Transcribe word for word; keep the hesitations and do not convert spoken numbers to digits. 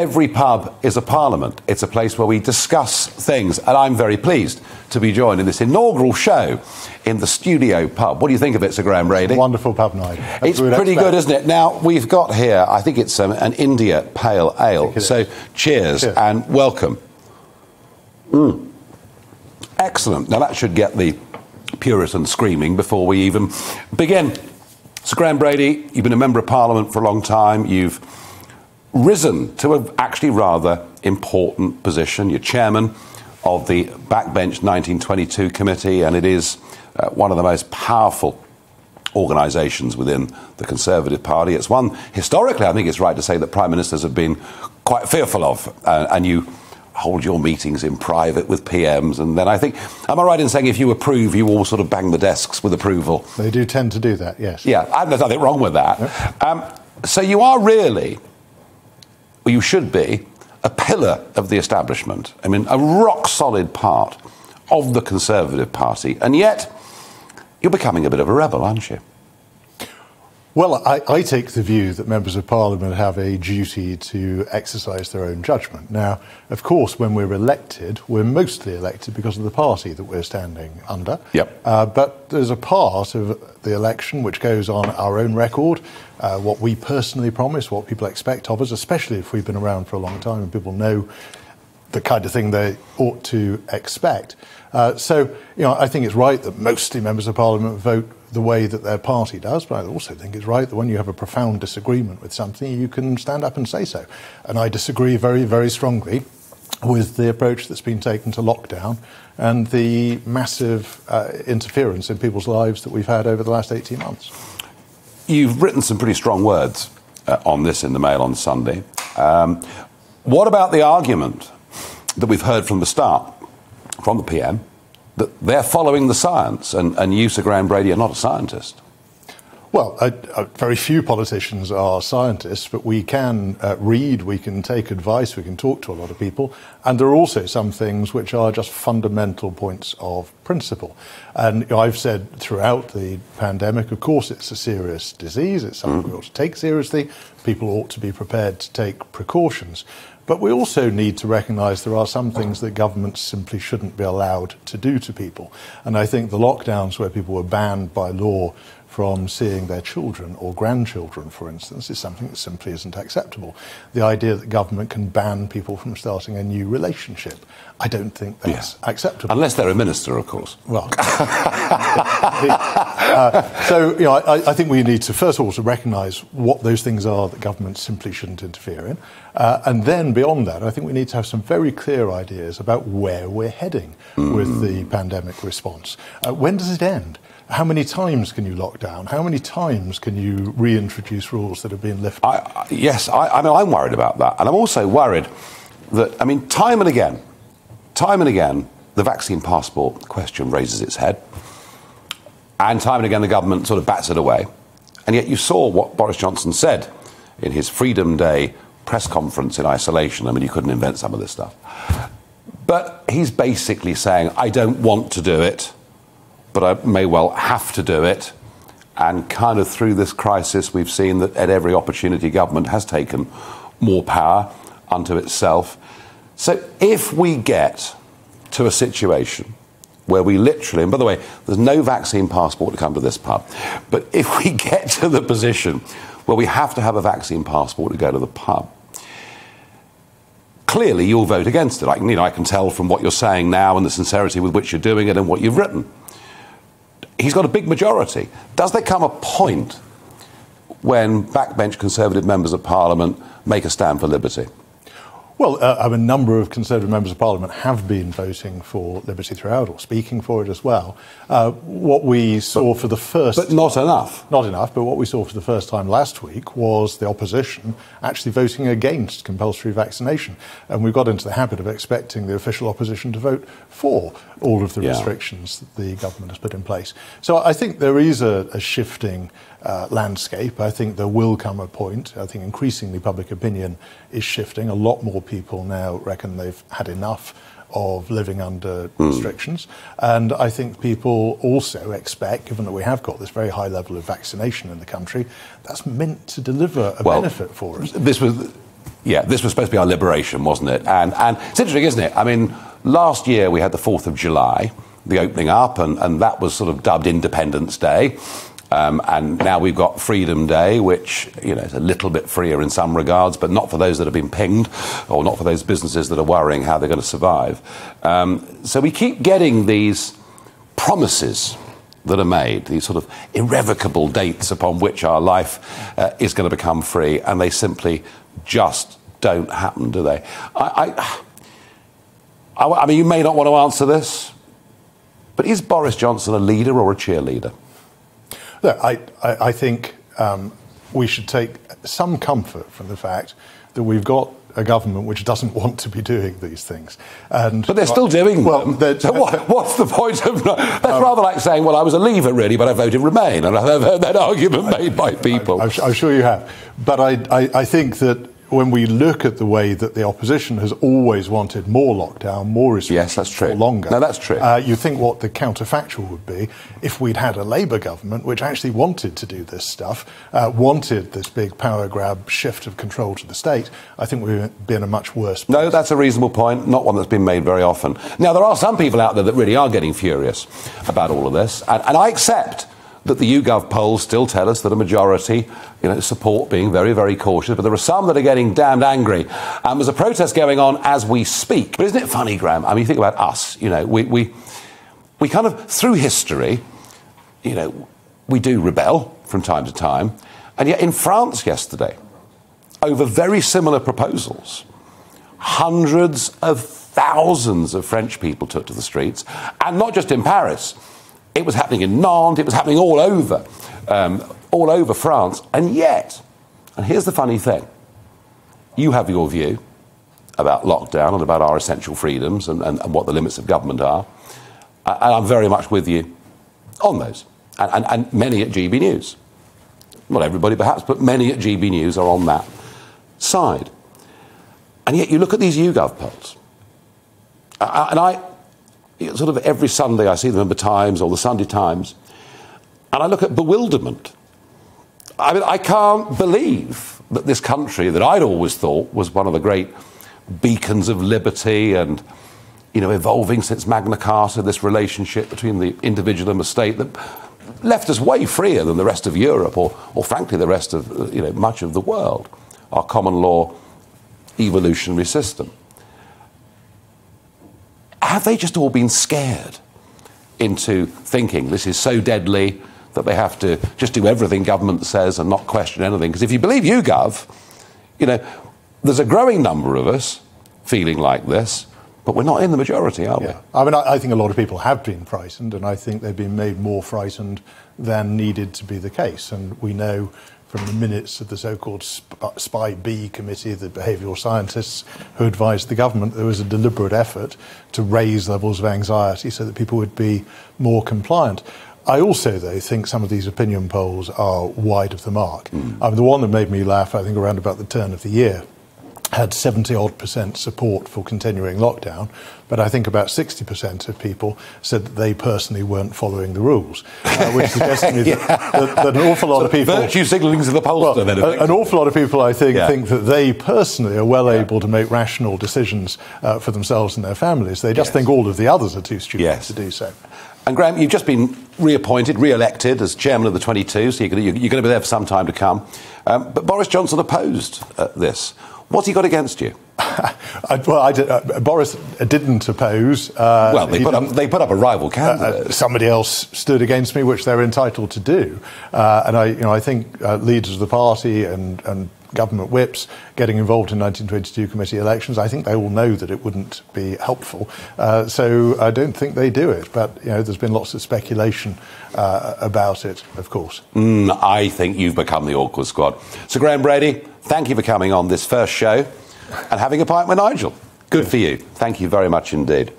Every pub is a parliament. It's a place where we discuss things. And I'm very pleased to be joined in this inaugural show in the Studio Pub. What do you think of it, Sir Graham Brady? It's a wonderful pub night. It's pretty good, isn't it? Now, we've got here, I think it's um, an India Pale Ale. So cheers, cheers and welcome. Mm. Excellent. Now, that should get the Puritan screaming before we even begin. Sir Graham Brady, you've been a Member of Parliament for a long time. You've risen to an actually rather important position. You're chairman of the Backbench nineteen twenty-two Committee, and it is uh, one of the most powerful organisations within the Conservative Party. It's one, historically, I think it's right to say, that Prime Ministers have been quite fearful of, uh, and you hold your meetings in private with P Ms, and then I think, am I right in saying if you approve, you all sort of bang the desks with approval? They do tend to do that, yes. Yeah, there's nothing wrong with that. Yep. Um, so you are really, or you should be, a pillar of the establishment. I mean, a rock-solid part of the Conservative Party, and yet you're becoming a bit of a rebel, aren't you? Well, I, I take the view that members of Parliament have a duty to exercise their own judgment. Now, of course, when we're elected, we're mostly elected because of the party that we're standing under. Yep. Uh, but there's a part of the election which goes on our own record, uh, what we personally promise, what people expect of us, especially if we've been around for a long time and people know the kind of thing they ought to expect. Uh, so, you know, I think it's right that mostly members of Parliament vote the way that their party does, but I also think it's right that when you have a profound disagreement with something, you can stand up and say so. And I disagree very, very strongly with the approach that's been taken to lockdown and the massive uh, interference in people's lives that we've had over the last eighteen months. You've written some pretty strong words uh, on this in the Mail on Sunday. Um, what about the argument that we've heard from the start, from the P M, that they're following the science, and, and you, Sir Graham Brady, are not a scientist? Well, I, I, very few politicians are scientists, but we can uh, read, we can take advice, we can talk to a lot of people, and there are also some things which are just fundamental points of principle. And you know, I've said throughout the pandemic, of course, it's a serious disease, it's something mm. we ought to take seriously, people ought to be prepared to take precautions. But we also need to recognise there are some things that governments simply shouldn't be allowed to do to people. And I think the lockdowns where people were banned by law from seeing their children or grandchildren, for instance, is something that simply isn't acceptable. The idea that government can ban people from starting a new relationship, I don't think that's yes. acceptable. Unless they're a minister, of course. Well, uh, so you know, I, I think we need to first of all to recognise what those things are that government simply shouldn't interfere in, uh, and then beyond that, I think we need to have some very clear ideas about where we're heading mm. with the pandemic response. Uh, when does it end? How many times can you lock down? How many times can you reintroduce rules that have been lifted? I, I, yes, I, I mean, I'm worried about that. And I'm also worried that, I mean, time and again, time and again, the vaccine passport question raises its head. And time and again, the government sort of bats it away. And yet you saw what Boris Johnson said in his Freedom Day press conference in isolation. I mean, you couldn't invent some of this stuff. But he's basically saying, I don't want to do it, but I may well have to do it. And kind of through this crisis, we've seen that at every opportunity, government has taken more power unto itself. So if we get to a situation where we literally, and by the way, there's no vaccine passport to come to this pub, but if we get to the position where we have to have a vaccine passport to go to the pub, clearly you'll vote against it. I can, you know, I can tell from what you're saying now and the sincerity with which you're doing it and what you've written. He's got a big majority. Does there come a point when backbench Conservative members of Parliament make a stand for liberty? Well, uh, a number of Conservative members of Parliament have been voting for liberty throughout, or speaking for it as well. Uh, what we saw but, for the first... But not enough. Not enough, but what we saw for the first time last week was the opposition actually voting against compulsory vaccination. And we've got into the habit of expecting the official opposition to vote for all of the yeah. restrictions that the government has put in place. So I think there is a, a shifting Uh, landscape. I think there will come a point. I think increasingly public opinion is shifting. A lot more people now reckon they've had enough of living under mm. restrictions. And I think people also expect, given that we have got this very high level of vaccination in the country, that's meant to deliver a well, benefit for us. This was Yeah, this was supposed to be our liberation, wasn't it? And, and it's interesting, isn't it? I mean, last year we had the fourth of July, the opening up, and, and that was sort of dubbed Independence Day. Um, and now we've got Freedom Day, which, you know, is a little bit freer in some regards, but not for those that have been pinged, or not for those businesses that are worrying how they're going to survive. Um, so we keep getting these promises that are made, these sort of irrevocable dates upon which our life uh, is going to become free, and they simply just don't happen, do they? I, I, I, I mean, you may not want to answer this, but is Boris Johnson a leader or a cheerleader? Look, I, I, I think um, we should take some comfort from the fact that we've got a government which doesn't want to be doing these things. And but they're still doing well, them. So what, what's the point of... Not, that's um, rather like saying, well, I was a leaver, really, but I voted Remain. And I've heard that argument I, made by people. I, I'm, I'm sure you have. But I, I, I think that when we look at the way that the opposition has always wanted more lockdown, more restrictions, yes, that's true. For longer. No, that's true. Uh, you think what the counterfactual would be if we'd had a Labour government which actually wanted to do this stuff, uh, wanted this big power grab shift of control to the state, I think we'd be in a much worse place. No, that's a reasonable point, not one that's been made very often. Now, there are some people out there that really are getting furious about all of this, and, and I accept that the YouGov polls still tell us that a majority, you know, support being very, very cautious, but there are some that are getting damned angry. And there's a protest going on as we speak. But isn't it funny, Graham? I mean, you think about us, you know, we, we, we kind of, through history, you know, we do rebel from time to time. And yet in France yesterday, over very similar proposals, hundreds of thousands of French people took to the streets, and not just in Paris. It was happening in Nantes, it was happening all over, um, all over France. And yet, and here's the funny thing, you have your view about lockdown and about our essential freedoms and, and, and what the limits of government are. Uh, and I'm very much with you on those. And, and, and many at G B News, not everybody perhaps, but many at G B News are on that side. And yet you look at these YouGov polls, uh, and I... sort of every Sunday I see them in the Times or the Sunday Times, and I look at bewilderment. I mean, I can't believe that this country that I'd always thought was one of the great beacons of liberty and, you know, evolving since Magna Carta, this relationship between the individual and the state that left us way freer than the rest of Europe or, or frankly, the rest of, you know, much of the world, our common law evolutionary system. Have they just all been scared into thinking this is so deadly that they have to just do everything government says and not question anything? Because if you believe YouGov, you know, there's a growing number of us feeling like this, but we're not in the majority, are we? Yeah. I mean, I think a lot of people have been frightened, and I think they've been made more frightened than needed to be the case. And we know from the minutes of the so-called Spy B Committee, the behavioural scientists who advised the government, there was a deliberate effort to raise levels of anxiety so that people would be more compliant. I also, though, think some of these opinion polls are wide of the mark. Mm. I mean, the one that made me laugh, I think, around about the turn of the year, had seventy-odd percent support for continuing lockdown, but I think about sixty percent of people said that they personally weren't following the rules, uh, which suggests to me yeah. that, that, that an awful lot so of people... virtue signalling to the pollster, well, then. A, an awful lot of people, I think, yeah. think that they personally are well yeah. able to make rational decisions uh, for themselves and their families. They just yes. think all of the others are too stupid yes. to do so. And, Graham, you've just been reappointed, re-elected as chairman of the twenty-two, so you're going to be there for some time to come. Um, but Boris Johnson opposed uh, this. What's he got against you? I, well, I did, uh, Boris didn't oppose. Uh, well, they put, up, they put up a rival candidate. Uh, somebody else stood against me, which they're entitled to do. Uh, and I, you know, I think uh, leaders of the party and, and government whips getting involved in nineteen twenty-two committee elections, I think they all know that it wouldn't be helpful. Uh, so I don't think they do it. But, you know, there's been lots of speculation uh, about it, of course. Mm, I think you've become the awkward squad. Sir Graham Brady, thank you for coming on this first show and having a pint with Nigel. Good for you. Thank you very much indeed.